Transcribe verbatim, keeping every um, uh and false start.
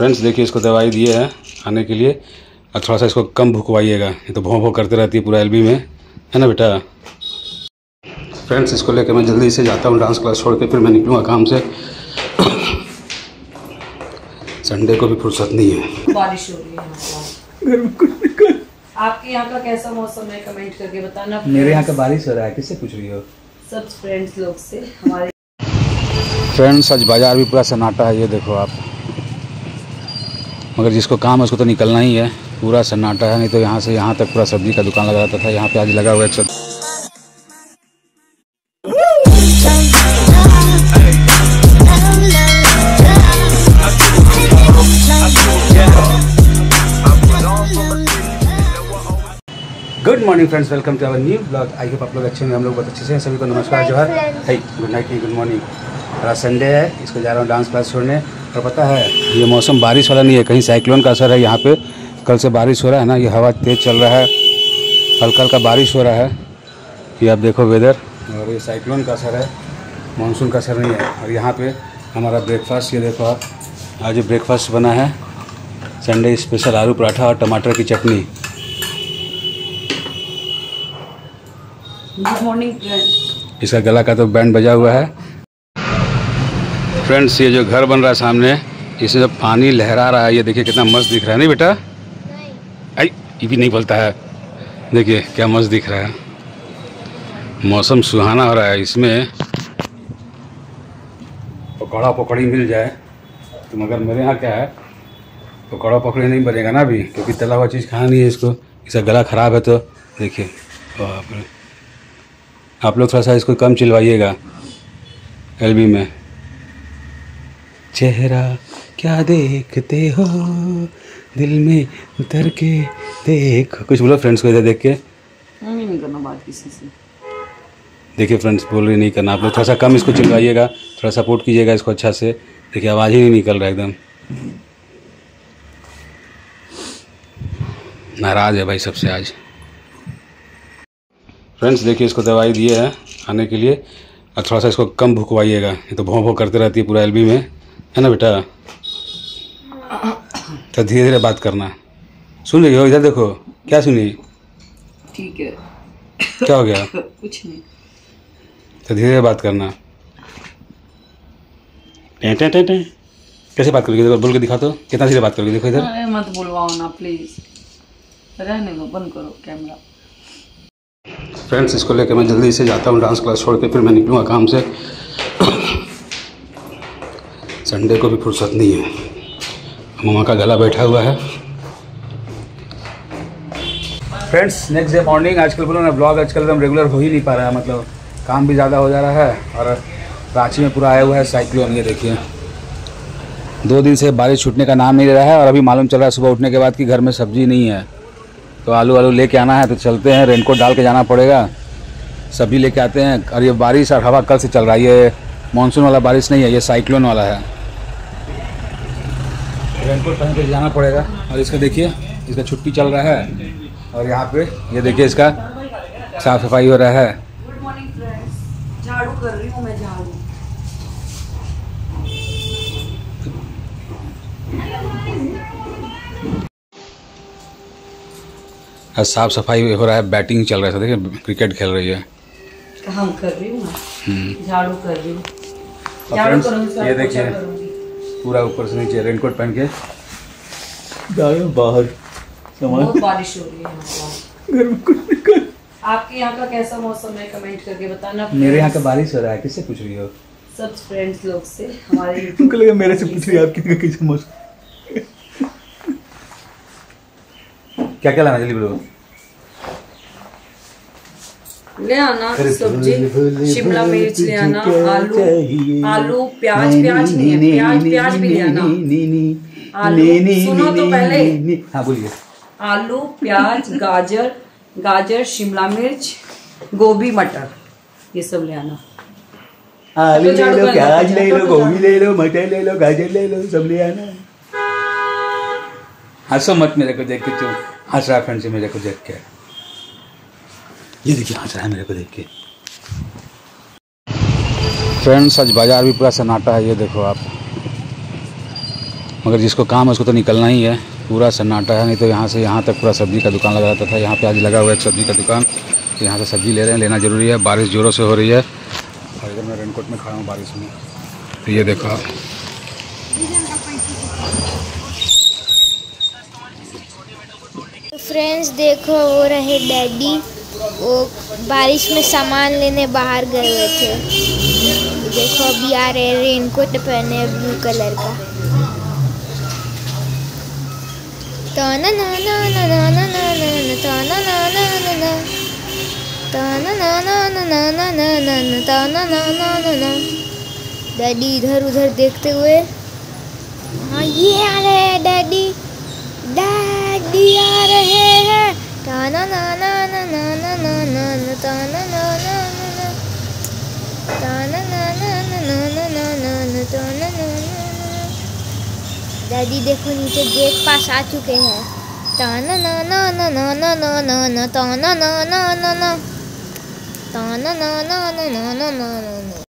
Friends देखिए इसको दवाई दिए है खाने के लिए और थोड़ा सा इसको कम भुकवाइएगा, ये तो भौं भौं करते रहती है पूरा एलबी में, है ना बेटा। फ्रेंड्स इसको लेके मैं जल्दी से जाता हूँ डांस क्लास छोड़ के, फिर मैं निकलूँगा काम से, संडे को भी फुर्सत नहीं है। बारिश हो रही है। आपके यहाँ का कैसा मौसम है कमेंट करके बताना। मेरे यहाँ का बारिश हो रहा है, किससे पूछ रही हो? सब फ्रेंड्स लोग से हमारे। फ्रेंड्स आज बाजार भी पूरा सन्नाटा है, ये देखो आप, मगर जिसको काम है उसको तो निकलना ही है। पूरा सन्नाटा है, नहीं तो यहाँ से यहाँ तक पूरा सब्जी का दुकान लगा रहता था, यहाँ पे आज लगा हुआ है सब्जी। Good morning friends, welcome to our new blog. I hope आप लोग अच्छे हैं, हम लोग बहुत अच्छे से हैं। सभी को नमस्कार, जोहर, hi, good night, good morning. आज संडे है, इसको जा रहा हूँ डांस क्लास छोड़ने। और पता है ये मौसम बारिश वाला नहीं है, कहीं साइक्लोन का असर है यहाँ पे, कल से बारिश हो रहा है ना, ये हवा तेज़ चल रहा है, हल्का हल्का बारिश हो रहा है, ये आप देखो वेदर। और ये साइक्लोन का असर है, मानसून का असर नहीं है। और यहाँ पर हमारा ब्रेकफास्ट, ये देखो आप, आज ये ब्रेकफास्ट बना है संडे स्पेशल, आलू पराठा और टमाटर की चटनी। Good morning friends. इसका गला का तो बैंड बजा हुआ है। फ्रेंड्स ये जो घर बन रहा है सामने, इसमें जो पानी लहरा रहा है, ये देखिए कितना मस्त दिख रहा है, नहीं बेटा? नहीं। आई ये भी नहीं बोलता है, देखिए क्या मस्त दिख रहा है, मौसम सुहाना हो रहा है। इसमें पकौड़ा पकौड़ी मिल जाए तो, मगर मेरे यहाँ क्या है, पकौड़ा पकौड़ी नहीं बनेगा ना अभी, क्योंकि तला हुआ चीज़ खाना नहीं है इसको, इसका गला ख़राब है। तो देखिए आप लोग थोड़ा सा इसको कम चिलवाइएगा एलबी में। चेहरा क्या देखते हो, दिल में उतर के देख, कुछ बोलो फ्रेंड्स को, इधर देख के। नहीं नहीं करना बात किसी से। देखिए फ्रेंड्स बोल रही नहीं करना, आप लोग थोड़ा सा कम इसको चिलवाइएगा, थोड़ा सपोर्ट कीजिएगा इसको अच्छा से। देखिए आवाज़ ही नहीं निकल रहा, एकदम नाराज़ है भाई सबसे आज। फ्रेंड्स देखिए इसको दवाई दिए है खाने के लिए और थोड़ा सा इसको कम भुकवाइएगा, ये तो भौं भौं करते रहती है पूरा एलबी में, है ना बेटा। तो धीरे धीरे बात करना, सुन रही हो? इधर देखो, क्या सुनी? ठीक है, क्या हो गया? कुछ नहीं। तो धीरे धीरे बात करना, टें टें टें टें कैसे बात करोगे? बोल के दिखा तो, कितना सीधे बात करोगे? देखो इधर। अरे मत बुलवाओ ना प्लीज़, रहने दो, बंद करो कैमरा। फ्रेंड्स इसको लेके मैं जल्दी से जाता हूँ डांस क्लास छोड़ के, फिर मैं निकलूँगा काम से, संडे को भी फुर्सत नहीं है। मामा का गला बैठा हुआ है। फ्रेंड्स नेक्स्ट डे मॉर्निंग, आजकल बोलो ना ब्लॉग आजकल एकदम रेगुलर हो ही नहीं पा रहा है, मतलब काम भी ज़्यादा हो जा रहा है। और रांची में पूरा आया हुआ है साइक्लोन, ये देखिए दो दिन से बारिश छूटने का नाम नहीं ले रहा है। और अभी मालूम चल रहा है सुबह उठने के बाद कि घर में सब्जी नहीं है, तो आलू आलू लेके आना है, तो चलते हैं, रेनकोट डाल के जाना पड़ेगा, सब्जी लेके आते हैं। और ये बारिश और हवा कल से चल रहा है, ये मानसून वाला बारिश नहीं है, ये साइक्लोन वाला है। रेनकोट पहन के जाना पड़ेगा। और इसका देखिए, इसका छुट्टी चल रहा है। और यहाँ पे ये देखिए इसका साफ सफाई हो रहा है। गुड मॉर्निंग फ्रेंड्स, झाड़ू कर रही हूँ मैं, झाड़ू। साफ सफाई हो रहा है, बैटिंग चल रहा है, देखिए क्रिकेट खेल रही है। हम कर रही हूँ, झाड़ू कर रही हूँ। फ्रेंड्स ये देखिए पूरा ऊपर से नीचे रेनकोट पहन के बाहर, बहुत बारिश हो रही है। घर आपके यहाँ का कैसा मौसम है कमेंट करके बताना। मेरे यहाँ का बारिश हो रहा है, किससे पूछ रही हो? सब फ्रेंड्स लोग से हमारे। तुमको लगा मेरे से पूछ रही है, आपके कैसा मौसम? क्या क्या लाना जल्दी बोलो? ले आना सब्जी, शिमला मिर्च ले आना, आलू आलू प्याज प्याज नहीं है, प्याज प्याज भी ले आना। आलू सुनो तो पहले, हाँ बोलिए। आलू प्याज गाजर गाजर शिमला मिर्च गोभी मटर ये सब ले आना। आलू ले लो, प्याज ले लो, गोभी ले लो, मटर ले लो, गाजर ले लो, सब ले आना। हंसो मत मेरे को देख के, तू हंस रहा है फ्रेंड से मेरे को देख के, ये देखिए हंस रहा है मेरे को देख के। फ्रेंड्स आज बाजार भी पूरा सन्नाटा है, ये देखो आप, मगर जिसको काम है उसको तो निकलना ही है। पूरा सन्नाटा है, नहीं तो यहाँ से यहाँ तक पूरा सब्ज़ी का दुकान लगा रहता था। यहाँ पे आज लगा हुआ एक सब्ज़ी का दुकान, तो यहाँ से सब्ज़ी ले रहे हैं, लेना ज़रूरी है। बारिश ज़ोरों से हो रही है और इधर मैं रेनकोट में खड़ा हूँ बारिश में। तो ये देखो आप, फ्रेंड्स देखो वो रहे डैडी, वो बारिश में सामान लेने बाहर गए हुए थे। देखो अभी आ रहे, रेनकोट पहने ब्लू कलर का। ताना ना ना ना ना ना ना ना, ताना ना ना ना ना, ताना ना ना ना ना ना ना, ताना ना ना ना ना। डैडी इधर उधर देखते हुए, हाँ ये आ रहे हैं डैडी, डैडी आ रहे हैं। ताना ना ना ना ना ना ना ना, ताना ना ना ना ना, ताना ना ना ना ना ना ना ना, ताना ना ना। डैडी देखो नीचे गेट पास आ चुके हैं। ताना ना ना ना ना ना ना ना ना, ताना ना ना ना ना, ताना ना ना ना ना ना ना।